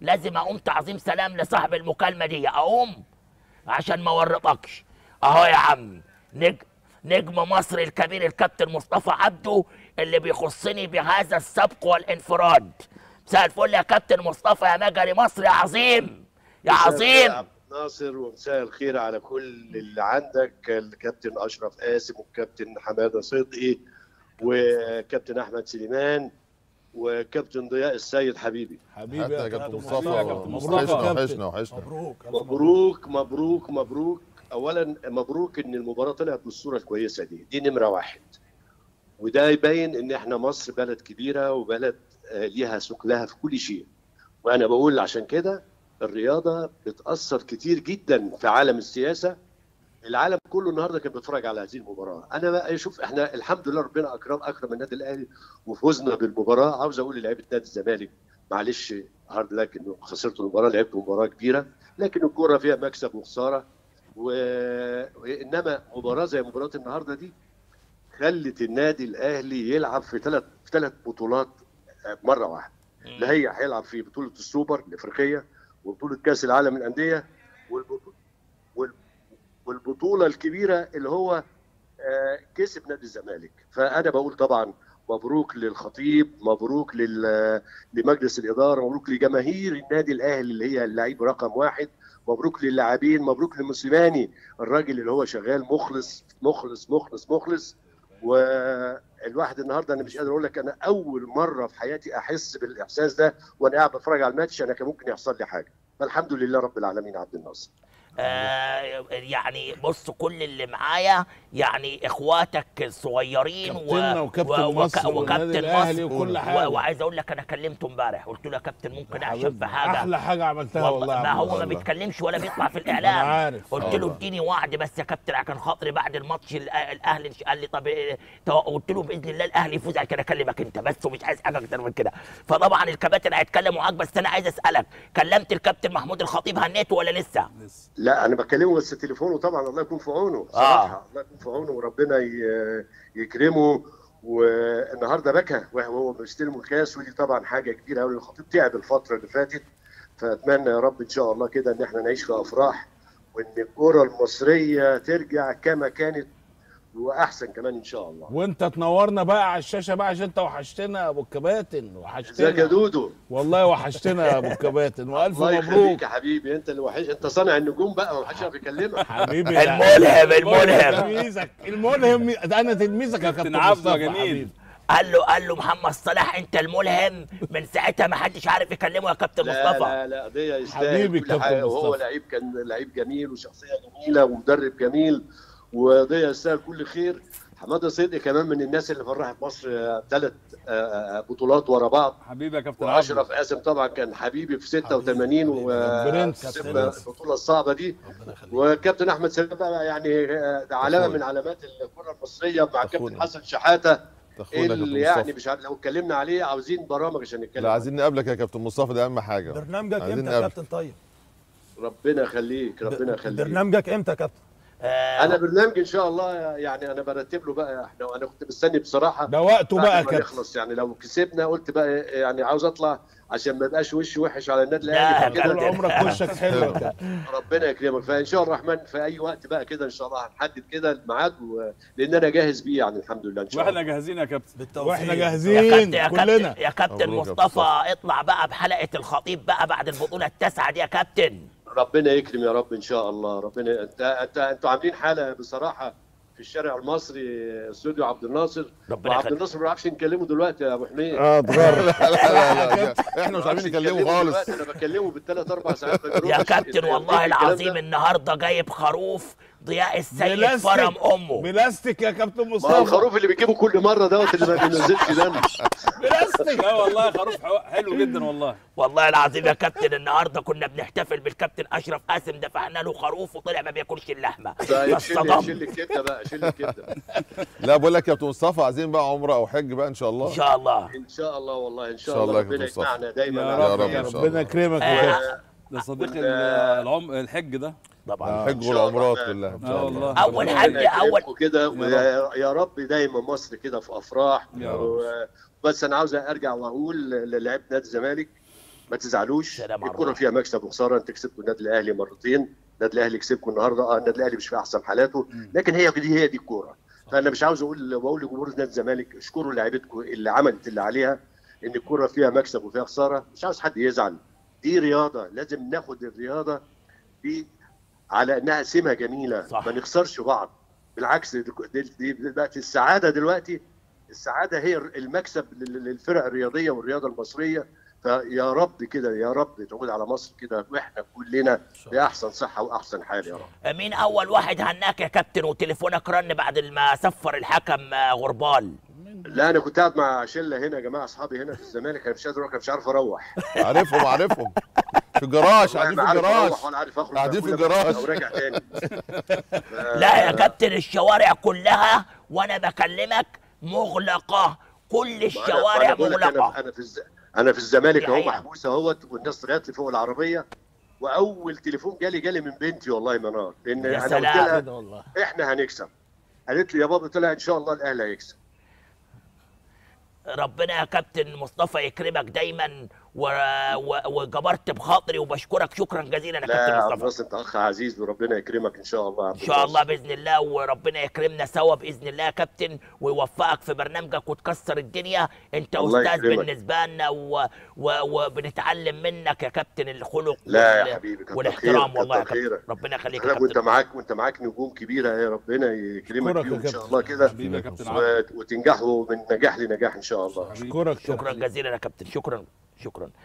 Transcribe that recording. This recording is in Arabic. لازم اقوم تعظيم سلام لصاحب المكالمه دي، اقوم عشان ما اورطكش. اهو يا عم نجم مصر الكبير الكابتن مصطفى عبده اللي بيخصني بهذا السبق والانفراد. مساء الفل يا كابتن مصطفى يا مجري مصر يا عظيم يا عظيم ناصر، ومساء الخير على كل اللي عندك، الكابتن اشرف قاسم والكابتن حماده صدقي وكابتن احمد سليمان وكابتن ضياء السيد حبيبي. حبيبي يا كابتن مصطفى، وحشنا وحشنا. مبروك مبروك مبروك. اولا مبروك ان المباراه طلعت بالصوره الكويسه دي نمره واحد، وده يبين ان احنا مصر بلد كبيره وبلد ليها ثقلها في كل شيء. وانا بقول عشان كده الرياضه بتاثر كتير جدا في عالم السياسه. العالم كله النهارده كان بيتفرج على هذه المباراه. انا بقى اشوف احنا الحمد لله ربنا اكرم النادي الاهلي وفوزنا بالمباراه. عاوز اقول للاعيبه نادي الزمالك معلش هارد لك انه خسرتوا المباراه، لعبتوا مباراه كبيره، لكن الكوره فيها مكسب وخساره، وانما مباراه زي مباراه النهارده دي خلت النادي الاهلي يلعب في ثلاث بطولات مره واحده. اللي هي هيلعب في بطوله السوبر الافريقيه وبطوله كاس العالم للانديه والبطوله الكبيره اللي هو كسب نادي الزمالك. فانا بقول طبعا مبروك للخطيب، مبروك لمجلس الاداره، مبروك لجماهير النادي الاهلي اللي هي اللاعب رقم واحد، مبروك للاعبين، مبروك للموسيماني الراجل اللي هو شغال مخلص مخلص مخلص مخلص. والواحد النهارده انا مش قادر اقول لك، انا اول مره في حياتي احس بالاحساس ده وانا قاعد بتفرج على الماتش، انا كان ممكن يحصل لي حاجه. فالحمد لله رب العالمين. عبدالناصر يعني بص كل اللي معايا يعني اخواتك الصغيرين وكابتن مصر وكل حاجه، وعايز اقول لك انا كلمته امبارح قلت له يا كابتن ممكن اعشب في حاجه. احلى حاجه عملتها والله. ما هو ما بيتكلمش ولا بيطلع في الاعلام. قلت له اديني وعد بس يا كابتن عشان خاطري بعد الماتش الاهلي. قال لي طب قلت له باذن الله الاهلي يفوز عشان اكلمك انت بس ومش عايز حاجه اكتر من كده. فطبعا الكباتن هيتكلموا معاك، بس انا عايز اسالك كلمت الكابتن محمود الخطيب هنيته ولا لسه؟ لا انا بكلمه بس تليفونه طبعا الله يكون في عونه بصراحه. الله يكون في عونه وربنا يكرمه. والنهارده بكى وهو بيستلم الكاس، ودي طبعا حاجه كبيره قوي. الخطيب تعب الفتره اللي فاتت، فاتمنى يا رب ان شاء الله كده ان احنا نعيش في افراح وان الكره المصريه ترجع كما كانت واحسن كمان ان شاء الله. وانت تنورنا بقى على الشاشه بقى عشان انت وحشتنا يا ابو الكباتن، وحشتنا ازيك يا دودو والله وحشتنا يا ابو الكباتن. والف مبروك. الله يخليك يا حبيبي، انت اللي وحش، انت صانع النجوم بقى ومحدش عارف يكلمك حبيبي. الملهم تلميذك، الملهم انا تلميذك يا كابتن عبده جميل. قال له محمد صلاح انت الملهم، من ساعتها ما حدش عارف يكلمه يا كابتن مصطفى. لا لا دي يستاهل كل حاجه، وهو لعيب كان لعيب جميل وشخصيه جميله ومدرب جميل وضياء السيد كل خير. حماده صدقي كمان من الناس اللي فرحت مصر 3 بطولات ورا بعض حبيبي يا كابتن. اشرف قاسم طبعا كان حبيبي في 86 والبطوله الصعبه دي. وكابتن احمد سليمان بقى يعني ده علامه من علامات الكره المصريه مع كابتن حسن شحاته اللي يعني مش عارف لو اتكلمنا عليه عاوزين برامج عشان نتكلم. لا عايزين نقابلك يا كابتن مصطفى، ده اهم حاجه. برنامجك امتى يا كابتن؟ طيب ربنا يخليك ربنا يخليك. برنامجك امتى يا كابتن؟ انا برنامج ان شاء الله يعني انا برتب له بقى. احنا انا كنت مستني بصراحه ده وقته بقى كده يخلص، يعني لو كسبنا قلت بقى يعني عاوز اطلع عشان ما يبقاش وشي وحش على النادي الاهلي. طول عمرك وشك حلو ربنا يكرمك. فان شاء الله الرحمن في اي وقت بقى كده ان شاء الله هنحدد كده الميعاد لان انا جاهز بيه يعني الحمد لله ان شاء الله. واحنا جاهزين يا كابتن بالتوفيق، واحنا جاهزين كلنا يا كابتن مصطفى. اطلع بقى بحلقه الخطيب بقى بعد البطوله التاسعه دي يا كابتن. ربنا يكرم يا رب ان شاء الله. ربنا انتوا عاملين حاله بصراحه في الشارع المصري. استوديو عبد الناصر وعبد الناصر ما بيعرفش نكلمه دلوقتي يا ابو حميد. اتغرب. لا احنا مش عارفين نكلمه خالص. انا بكلمه بال3 4 ساعات يا كابتن والله العظيم. النهارده جايب خروف ضياء السيد فرم امه بلاستيك يا كابتن مصطفى. الخروف اللي بيجيبه كل مره دوت اللي ما بينزلش دم بلاستيك. لا والله خروف حلو جدا والله والله العظيم يا كابتن. النهارده كنا بنحتفل بالكابتن اشرف قاسم، دفعنا له خروف وطلع ما بياكلش اللحمه. فاتصدمت. شيل الكبده بقى شيل الكبده. لا بقول لك يا كابتن مصطفى عايزين بقى عمره او حج بقى ان شاء الله. ان شاء الله ان شاء الله والله ان شاء الله ربنا يجمعنا دايما يا رب. ربنا يكرمك ده صديق الحج ده طبعا. الحج والعمرات كلها ان شاء الله. اول حج اول كده يا رب دايما مصر كده في افراح. بس انا عاوز ارجع واقول للاعيبه نادي الزمالك ما تزعلوش، الكرة فيها مكسب وخساره. انت كسبت النادي الاهلي مرتين، النادي الاهلي كسبكم النهارده، النادي الاهلي مش في احسن حالاته، لكن هي دي الكوره. فانا مش عاوز اقول لجمهور نادي الزمالك اشكروا لاعيبتكم اللي عملت اللي عليها، ان الكوره فيها مكسب وفيها خساره، مش عاوز حد يزعل. دي رياضه، لازم ناخد الرياضه دي على انها سمه جميله، صح. ما نخسرش بعض، بالعكس دلوقتي السعاده، السعاده هي المكسب للفرق الرياضيه والرياضه المصريه. فيا رب كده، يا رب تعود على مصر كده، واحنا كلنا باحسن صحه واحسن حال يا رب. مين اول واحد هناك يا كابتن وتليفونك رن بعد ما سفر الحكم غربال؟ لا انا كنت قاعد مع شله هنا، يا جماعه اصحابي هنا في الزمالك، انا مش قادر اروح، مش عارف اروح. عارفهم في الجراج، قاعدين في الجراج وراجع تاني. لا يا كابتن، الشوارع كلها وانا بكلمك مغلقه، كل الشوارع مغلقه. أنا في الزمالك أهو، محبوس أهوت، والناس طلعت لي فوق العربية، وأول تليفون جالي من بنتي والله منار، لأن أنا قلت لها إحنا هنكسب. قالت لي يا بابا طلع إن شاء الله الأهلي هيكسب. ربنا يا كابتن مصطفى يكرمك دايما، وجبرت بخاطري وبشكرك شكرا جزيلا يا كابتن مصطفى. لا أنت أخ عزيز، وربنا يكرمك إن شاء الله. إن شاء الله بإذن الله، وربنا يكرمنا سوا بإذن الله يا كابتن، ويوفقك في برنامجك وتكسر الدنيا. أنت أستاذ بالنسبة لنا، وبنتعلم منك يا كابتن الخلق والاحترام. والله يا كابتن ربنا يخليك يا كابتن، وأنت معاك نجوم كبيرة، يا ربنا يكرمك فيهم إن شاء الله كده، وتنجحوا من نجاح لنجاح إن شاء الله. شكرا جزيلا يا كابتن، شكرا.